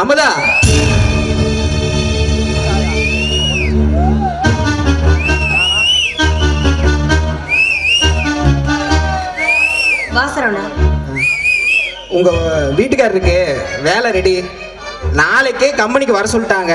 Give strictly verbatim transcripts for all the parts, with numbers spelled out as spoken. अमला वासरवना उंग वीट्टुकारருக்கு வேலை ரெடி நாளைக்கே கம்பெனிக்கு வர சொல்லிட்டாங்க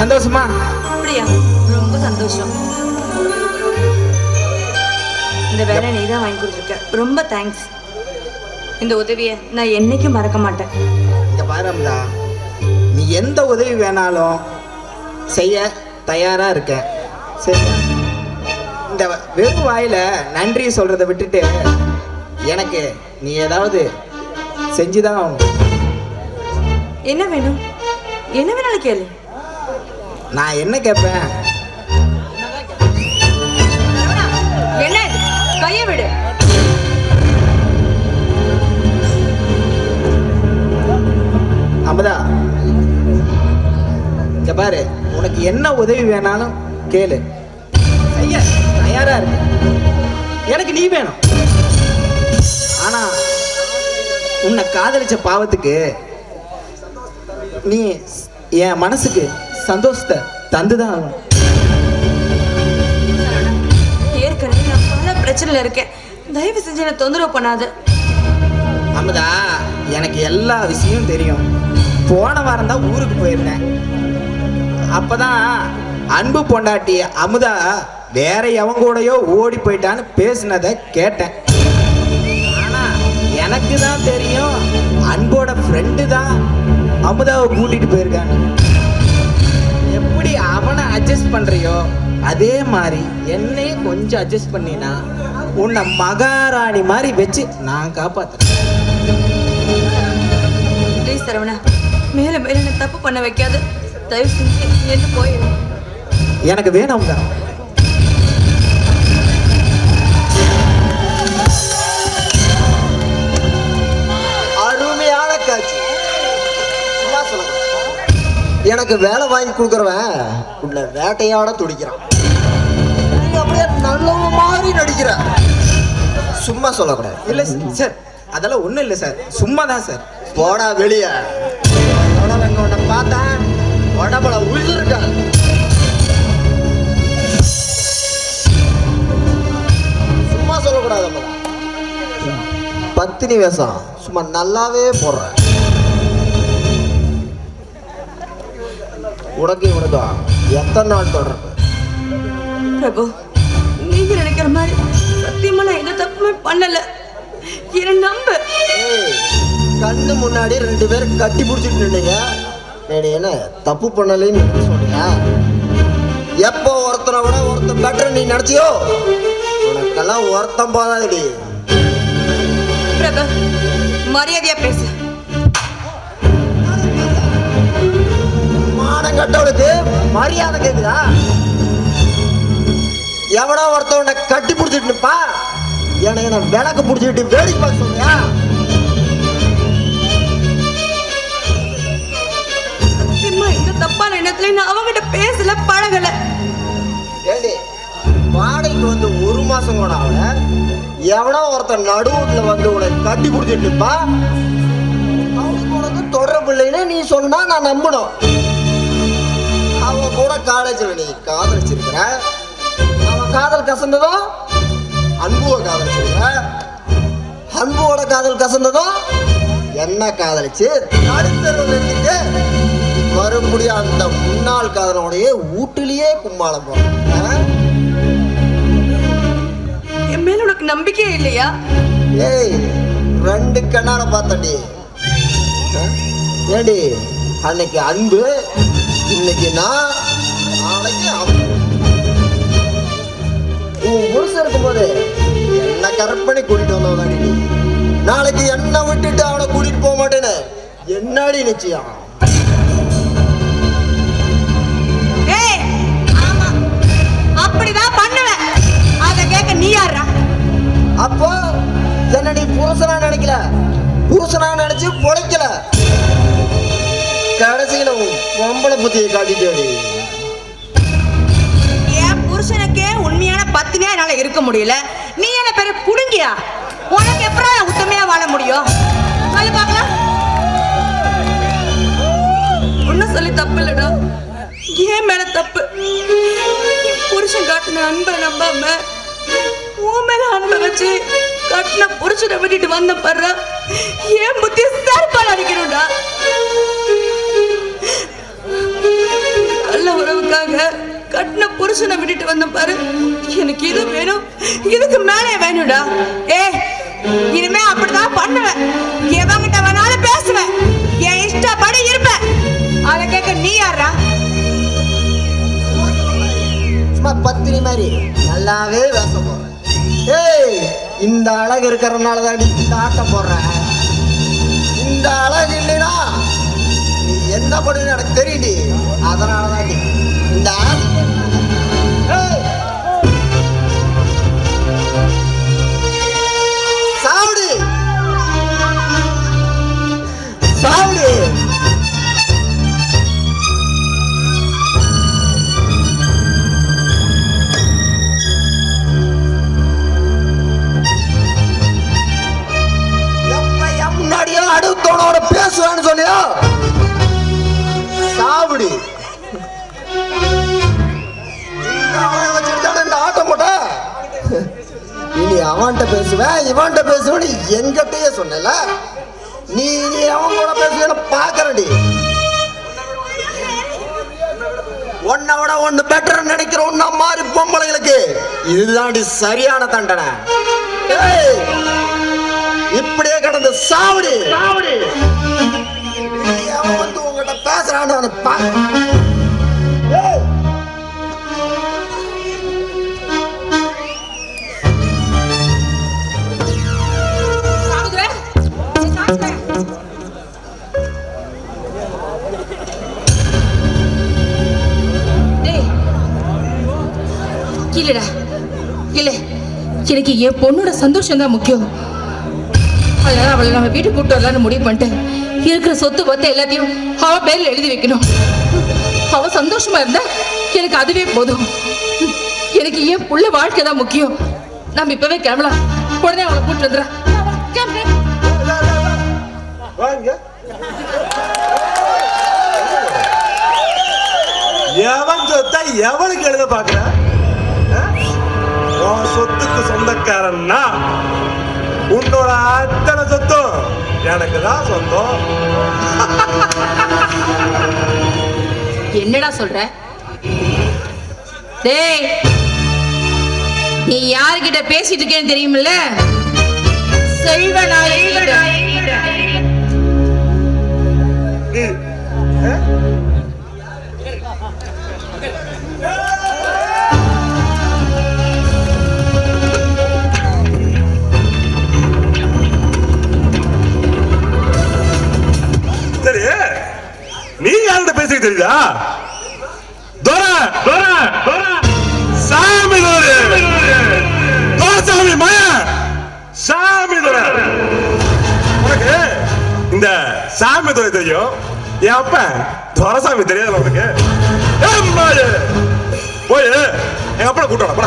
சந்தோஷமா அப்படியே ரொம்ப சந்தோஷம் இந்த வேலை நீ தான் வாங்கி கொடுத்துட்ட ரொம்ப தேங்க்ஸ் இந்த உதவியை நான் என்னைக்கும் மறக்க மாட்டேன் இந்த பாரம்டா நீ எந்த உதவி வேணாலும் செய்ய தயாரா இருக்கேன் சரி இந்த வெகு வாயில நன்றி சொல்றதை விட்டுட்டு எனக்கு நீ ஏதாவது செஞ்சு தான் ஆகணும் என்ன வேணும் என்ன வேணாலும் கேளு நான் என்ன கேட்பேன் என்ன கையை விடு அமதா இங்க பாரு உனக்கு என்ன உதவி வேணாலும் கேளு ஐயா தயாரா இருக்கு எனக்கு நீ வேணும் ஆனா உன்னை காதலிச்ச பாவத்துக்கு நீ என் மனசுக்கு சந்தோஷத்தை தந்துதான் ஆகணும் ஏற்கனவே நான் பல பிரச்சனையில் இருக்கேன் தயவு செஞ்சு என்னை தொந்தரவு பண்ணாது அம்மதா எனக்கு எல்லா விஷயமும் தெரியும் போன வாரம் தான் ஊருக்கு போயிருந்தேன் அப்பதான் அன்பு பொண்டாட்டி அமுதா வேற எவன் கூடயோ ஓடி போயிட்டான்னு பேசினதை கேட்டேன் ஆனா எனக்கு தான் தெரியும் அன்போட ஃப்ரெண்டு தான் அமுதாவை கூட்டிட்டு போயிருக்காங்க எப்படி அவனை அட்ஜஸ்ட் பண்றியோ அதே மாதிரி என்னையும் கொஞ்சம் அட்ஜஸ்ட் பண்ணினா உன்னை மகாராணி மாதிரி வச்சு நான் காப்பாத்துறேன் சரவணா மேல மேல என்ன தப்பு பண்ண வைக்காது தயவு செஞ்சு என்ன போயிடும் எனக்கு வேணும் தான் அருமையான காட்சி எனக்கு வேலை வாங்கி கொடுக்குறவன் உன்னை வேட்டையாட துடிக்கிறான் அப்படியே நல்லவ மாதிரி நடிக்கிற சும்மா சொல்லக்கூடாது இல்லை சார் அதெல்லாம் ஒன்றும் இல்லை சார் சும்மா தான் சார் போடா வெளியே உடனே பார்த்தா உடம்புல உயிருக்கா சும்மா சொல்லக்கூடாது பத்தினி வேஷம் சும்மா நல்லாவே போடுறேன் உனக்கு இவனுக்கா எத்தனை நாள் தொடர்பு பிரபு நீங்க நினைக்கிற மாதிரி சத்தியமா நான் எந்த தப்புமே பண்ணல என்ன நம்ப கண்ணு முன்னாடி ரெண்டு பேரும் கட்டி பிடிச்சிட்டு நின்னீங்க நீ என்ன தப்பு பண்ணலன்னு சொன்னியா எப்போ ஒருத்தனை விட ஒருத்தன் பெட்டர் நீ நினைச்சியோ உனக்கெல்லாம் ஒருத்தம் போதாதடி பிரபு மரியாதையா பேசு கட்டவளுக்கு மரியாதை கேக்குதா எவனோ ஒருத்தவனை கட்டி பிடிச்சிட்டுப்பா எனக்கு நான் விளக்கு பிடிச்சிட்டு வேடிக்கை பார்க்க சொல்றியா இந்த தப்பான எண்ணத்துல நான் அவங்கிட்ட பேசல பழகல ஏண்டி வாடகைக்கு வந்து ஒரு மாசம் கூட ஆகல எவனோ ஒருத்தன் நடுவுல வந்து உனக்கு கட்டி பிடிச்சிட்டுப்பா அவனுக்கு உனக்கு தொடர்பு இல்லைன்னு நீ சொன்னா நான் நம்பணும் அவ கூட காலேஜ்ல நீ காதலிச்சிருக்கிற அவ காதல் கசந்ததோ அன்புவை காதலிச்சிருக்கிற அன்புவோட காதல் கசந்ததோ என்ன காதலிச்சு அடுத்த மறுபடியும் அந்த முன்னாள் காதலோடைய வீட்டிலேயே கும்மாளம் என் மேல உனக்கு நம்பிக்கையே இல்லையா ஏய் ரெண்டு கண்ணால பார்த்தடி ஏடி அன்னைக்கு அன்பு இன்னைக்கு நான் நாளைக்கு உன் முழுசா இருக்கும் போது என்ன கற்பனை கூட்டிட்டு வந்தவதாடி நீ நாளைக்கு என்ன விட்டுட்டு அவனை கூட்டிட்டு போக மாட்டேன்னு என்னாடி நிச்சயம் அப்படிதான் பண்ணுவேன் அதை கேட்க நீ யாரா அப்போ என்ன நீ புருஷனா நினைக்கல புருஷனா நினைச்சு பொழைக்கல கடைசியில பொம்பளை புத்தியை காட்டிட்டு என் புருஷனுக்கே உண்மையான பத்தினியா என்னால இருக்க முடியல நீ என்ன பேரு புடுங்கியா உனக்கு எப்படா உத்தமையா வாழ முடியும் சொல்லி பார்க்கலாம் சொல்லி தப்பு இல்லடா. ஏன் மேல தப்பு? புருஷன் காட்டின அன்பை நம்பாம உன் மேல அன்பை வச்சு காட்டின புருஷனை விட்டுட்டு வந்த பாரு, ஏன் புத்திய சேர்ப்பால் அடிக்கணும்டா. நல்ல உறவுக்காக கட்டின புருஷனை விட்டுட்டு வந்த பாரு, எனக்கு இது வேணும், இதுக்கு மேலே வேணும்டா. ஏ இனிமே அப்படிதான் பண்ணுவேன், எவங்கிட்ட வேணாலும் பேசுவேன், என் இஷ்டப்படி இருப்பேன். அதை கேட்க நீ யாரா? சும்மா பத்திரி மாதிரி நல்லாவே பேச போறேன். ஏய் இந்த அழகு இருக்கிறதுனால தான் இந்த ஆட்டம் போடுறேன். இந்த அழகு இல்லைன்னா நீ என்ன பண்ணுன்னு எனக்கு தெரியுது. அதனால தான் இந்த சாவுடு சாவுடு முன்னாடியே அடுத்தவனோட பேசுவேன்னு சொல்லியா? சாவுடு நீ அவன்கிட்ட பேசுவேன், இவன்கிட்ட பேசுவேன்னு என்கிட்டயே சொன்னல. நீ நீ அவன் கூட பேசுவேன்னு பாக்குறடி. ஒன்ன விட ஒண்ணு பெட்டர் நினைக்கிற ஒன்ன மாதிரி பொம்பளைகளுக்கு இதுதான் சரியான தண்டனை. இப்படியே கடந்து சாவடி. அவன் வந்து உங்ககிட்ட பேசுறான்னு பாக்க இல்லடா. இல்ல எனக்கு என் பொண்ணோட சந்தோஷம் தான் முக்கியம். அதனால அவளை நம்ம வீட்டுக்கு கூப்பிட்டு வரலான்னு முடிவு பண்ணிட்டேன். இருக்கிற சொத்து பத்த எல்லாத்தையும் அவ பேர்ல எழுதி வைக்கணும். அவ சந்தோஷமா இருந்தா எனக்கு அதுவே போதும். எனக்கு என் புள்ள வாழ்க்கை தான் முக்கியம். நம்ம இப்பவே கிளம்பலாம். உடனே அவளை கூப்பிட்டு வந்துடுறேன். எவன் சொத்தா எவனுக்கு எழுத பாக்குற? சொத்துக்கு சொந்தக்காரன்னா உன்னோட அத்தனை சொத்தும் எனக்குதான் சொந்தம். என்னடா சொல்ற? டேய் நீ யார்கிட்ட பேசிட்டு இருக்கேன்னு தெரியுமில்ல? செல்வநாயகிட்ட. நீ யார்கிட்ட பேசிட்டு தெரியுதா? சாமி சாமி மாயா சாமி துறை. உனக்கு இந்த சாமி துறை தெரியும், என் அப்ப துரைசாமி தெரியாது உனக்கு. போய் எங்க அப்பா கூட்டணும்.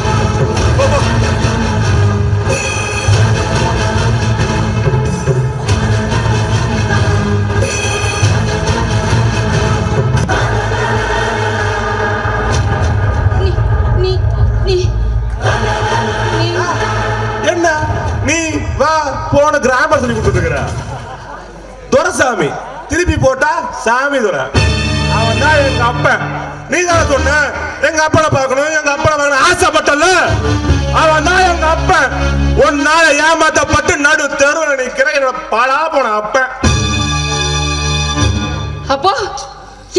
போன கிராமர் சொல்லி கொடுத்துருக்கிற துரைசாமி திருப்பி போட்டா சாமி துரை. அவன் தான் எங்க அப்ப. நீ தானே சொன்ன எங்க அப்பனை பார்க்கணும் எங்க அப்பனை பார்க்கணும் ஆசைப்பட்டல. அவன் தான் எங்க அப்ப. ஒன்னால ஏமாத்தப்பட்டு நடு தெருவில் நிற்கிற என்னோட பாலா போன அப்ப. அப்போ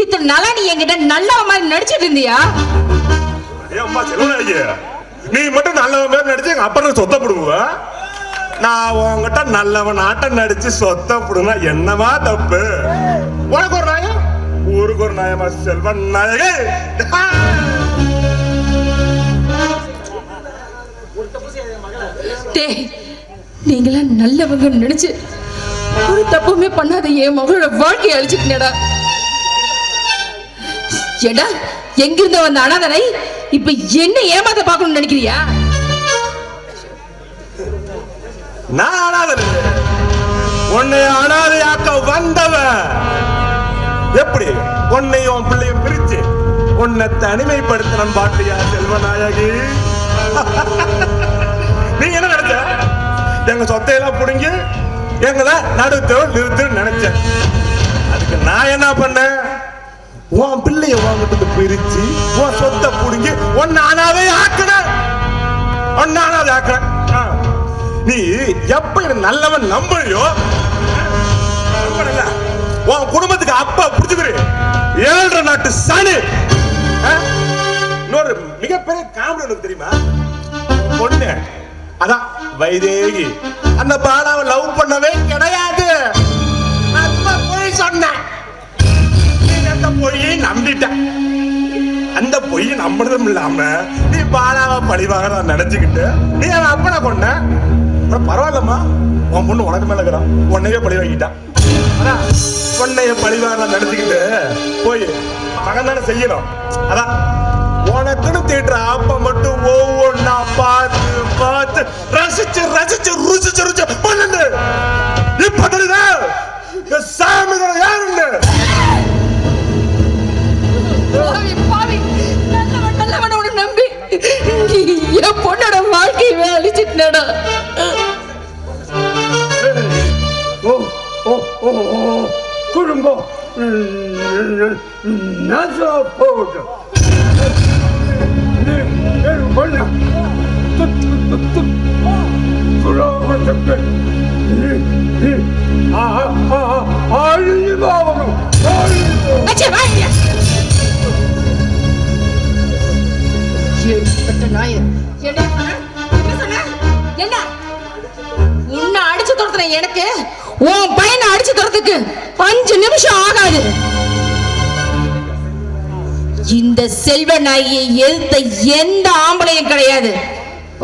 இத்தனை நாளா நீ என்கிட்ட நல்லவ மாதிரி நடிச்சிட்டு இருந்தியா? ஏம்மா செல்வநாயகி நீ மட்டும் நல்லவ மாதிரி நடிச்சு எங்க அப்பனை சொத்த போடுவ. நான் உங்ககிட்ட நல்லவன் ஆட்டம் நடிச்சு சொத்த புடுனா என்னவா தப்பு? உனக்கு ஒரு நாயம் ஊருக்கு ஒரு நாயமா செல்வன் நாயகே. நீங்களா நல்லவங்க நினைச்சு ஒரு தப்புமே பண்ணாத என் மகளோட வாழ்க்கையை அழிச்சுக்கிட்டேடா. ஏடா எங்கிருந்த வந்த அனாதனை இப்ப என்ன ஏமாத்த பாக்கணும்னு நினைக்கிறியா? நான் அனாதன். உன்னை அனாதையாக்க வந்தவன் எப்படி? உன்னையும் பிள்ளைய பிரிச்சு உன்னை தனிமைப்படுத்தணும் பாட்டியா செல்வநாயகி. நீங்க என்ன நினைச்ச, எங்க சொத்தையெல்லாம் புடுங்கி எங்களை நடுத்து நிறுத்து நினைச்ச. அதுக்கு நான் என்ன பண்ணேன், உன் பிள்ளைய வாங்கிட்டு பிரிச்சு உன் சொத்தை புடுங்கி உன்னை அனாதை ஆக்குற உன்னை அனாதை ஆக்குற. நீ எப்ப நல்லவன் நம்பறியோ உன் குடும்பத்துக்கு அப்பா புடிச்சுக்கிறே ஏழு நாட்டு சனி. இன்னொரு மிகப்பெரிய காமெடி உனக்கு தெரியுமா, பொண்ணு அதான் வைதேகி அந்த பாலாவை லவ் பண்ணவே கிடையாது. பொய் சொன்னேன், அந்த பொய்யை நம்பிட்ட. அந்த பொய்யை நம்புறதும் இல்லாம நீ பாலாவை பழிவாக நான் நினைச்சுக்கிட்டு நீ அவன் அப்பனை கொண்ட. பரவாயில்லம்மா, உன் பொண்ணு உனக்கு மேல இருக்கிறான், உன்னையே பழி வாங்கிட்டான். உன்னைய பழிவாக நினைச்சுக்கிட்டு போய் மகன் தானே செய்யணும். அதான் உனக்குன்னு தேடுற அப்ப மட்டும் ஒவ்வொன்னா பார்த்து பார்த்து ரசிச்சு ரசிச்சு ருசிச்சு ருசிச்சு பண்ணுது. இப்ப தெரியுதா சாமி யாருன்னு. பொண்ணோட வாழ்க்கையவே அழிச்சிட்டா. குடும்பம் எனக்கு உன் பையனை அடிச்சு தரதுக்கு அஞ்சு நிமிஷம் ஆகாது. இந்த செல்வநாயை எதிர்த்த எந்த ஆம்பளையும் கிடையாது,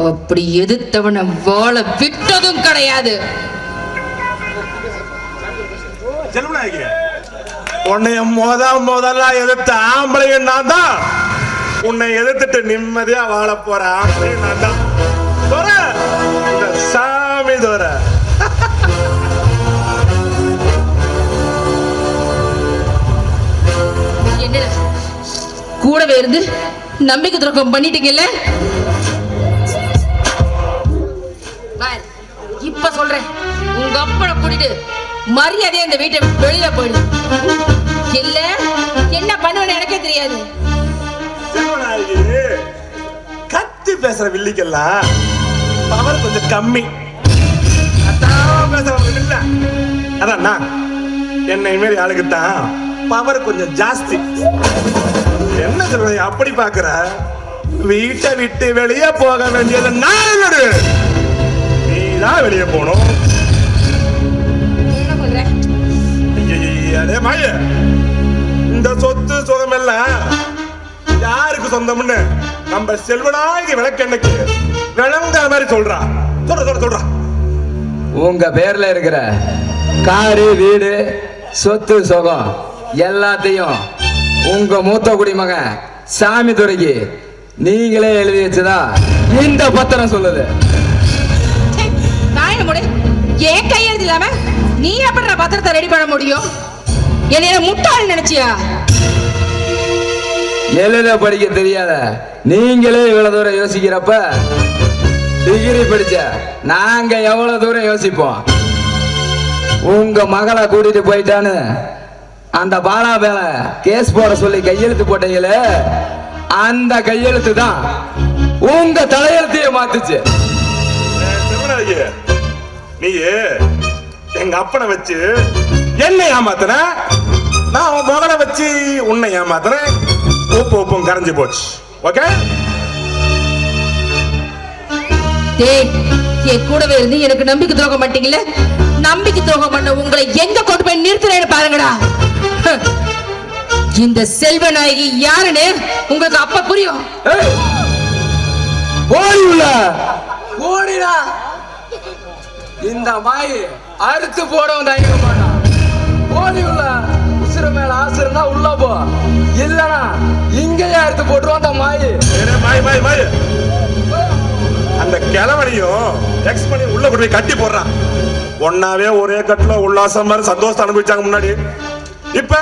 அப்படி எதிர்த்தவனை வாழ விட்டதும் கிடையாது. உன்னைய மோத மோதலா எதிர்த்த ஆம்பளையும் நான் தான். உன்னை எதிர்த்துட்டு நிம்மதியா வாழ போற ஆம்பளையும் நான் தான். சாமி தோற கூடவே இருந்து நம்பிக்கை துரோகம் பண்ணிட்டீங்கல்ல. இப்ப சொல்றேன், உங்க அப்பளை கூட்டிட்டு மரியாதையா இந்த வீட்டை வெளியில போயிடு. இல்ல என்ன பண்ணுவேன்னு எனக்கே தெரியாது. கத்தி பேசுற வில்லிக்கெல்லாம் பவர் கொஞ்சம் கம்மி. அதான் என்ன இனிமேல் ஆளுக்குத்தான் பவர் கொஞ்சம் ஜாஸ்தி. என்ன சொல்றீங்க அப்படி பாக்குற, வீட்டை விட்டு வெளியே போக வேண்டியது நானு, நீதான் வெளியே போனோம். இந்த சொத்து சுகம் எல்லாம் யாருக்கு சொந்தம்னு நம்ம செல்வனாய்க்கு விளக்கெண்ணுக்கு விளங்குற மாதிரி சொல்றா. சொல்ற சொல்ற சொல்றா உங்க பேர்ல இருக்கிற காரு வீடு சொத்து சுகம் எல்லாத்தையும் உங்க மூத்த குடிமகன் சாமி துறைக்கு நீங்களே எழுதி வச்சதா இந்த பத்திரம் சொல்லுது. ஏன் கையெழுத்து இல்லாம நீ எப்படி பத்திரத்தை ரெடி பண்ண முடியும்? என்னைய முட்டாள் நினைச்சியா? எழுத படிக்க தெரியாத நீங்களே இவ்வளவு தூரம் யோசிக்கிறப்ப டிகிரி படிச்ச நாங்க எவ்வளவு தூரம் யோசிப்போம்? உங்க மகளை கூட்டிட்டு போயிட்டான்னு அந்த பாலா மேல கேஸ் போட சொல்லி கையெழுத்து போட்டீங்கள, அந்த கையெழுத்து தான் உங்க தலையெழுத்தையே மாத்துச்சு. நீ எங்க அப்பனை வச்சு என்ன ஏமாத்துற, நான் உன் மகனை வச்சு உன்னை ஏமாத்துறேன். உப்பு உப்பும் கரைஞ்சு போச்சு. ஓகே, என் கூடவே இருந்து எனக்கு நம்பிக்கை துரோகம் மாட்டீங்களே, நம்பிக்கை துரோகம் பண்ண உங்களை எங்க கொண்டு போய் நிறுத்துறேன்னு பாருங்கடா. இந்த செல்வநாயகி யாருன்னு உங்களுக்கு அப்ப புரியும். இந்த மாய் அறுத்து போடவும் தயங்க மாட்டான். ஓடி உள்ள உசுர மேல ஆசிரா உள்ள போ, இல்லனா இங்கேயே அறுத்து போட்டுருவோம். அந்த மாய் மாய் மாய் மாய் அந்த கிழவனையும் எக்ஸ் பண்ணி உள்ள கொண்டு போய் கட்டி போடுறான். ஒன்னாவே ஒரே கட்டுல உல்லாசம் மாதிரி சந்தோஷத்தை அனுபவிச்சாங்க முன்னாடி. இப்ப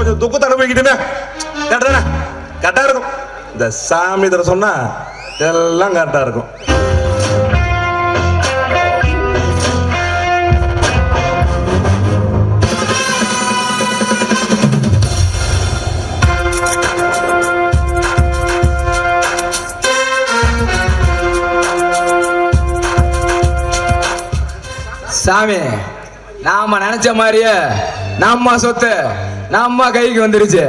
கொஞ்சம் துக்கத்தை அனுபவிக்கிட்டேன்னா கரெக்டானா கரெக்டாக இருக்கும். இந்த சாமி தர சொன்னால் எல்லாம் கரெக்டாக இருக்கும். சாமி நாம நினைச்ச மாதிரியே நம்ம சொத்து நம்ம கைக்கு வந்துருச்சு.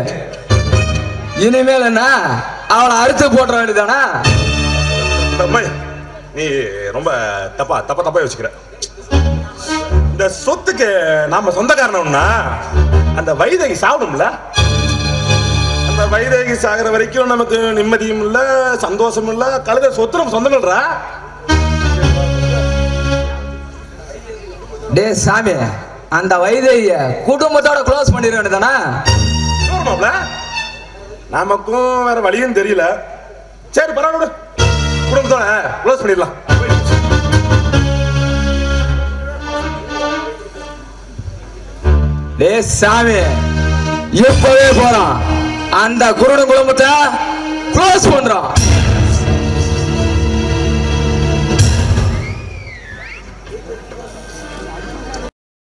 இனிமேல் என்ன அவளை அறுத்து போட்ட வேண்டியதானா? நீ ரொம்ப தப்பா தப்பா தப்பா யோசிக்கிற. இந்த சொத்துக்கு நாம சொந்த காரணம்னா அந்த வைதேகி சாகணும்ல, அந்த வைதேகி சாகிற வரைக்கும் நமக்கு நிம்மதியும் இல்லை சந்தோஷமும் இல்லை. கழுத சொத்து நம்ம சொந்தங்கள்றா. டே சாமி அந்த வைத்திய குடும்பத்தோட க்ளோஸ் பண்ணிட வேண்டியதானா? நமக்கும் வேற வழியும் தெரியல. சரி பரவாயில்ல குடும்பத்தோட க்ளோஸ் பண்ணிடலாம். டே சாமி இப்பவே போறோம் அந்த குருடு குடும்பத்தை க்ளோஸ் பண்றோம்.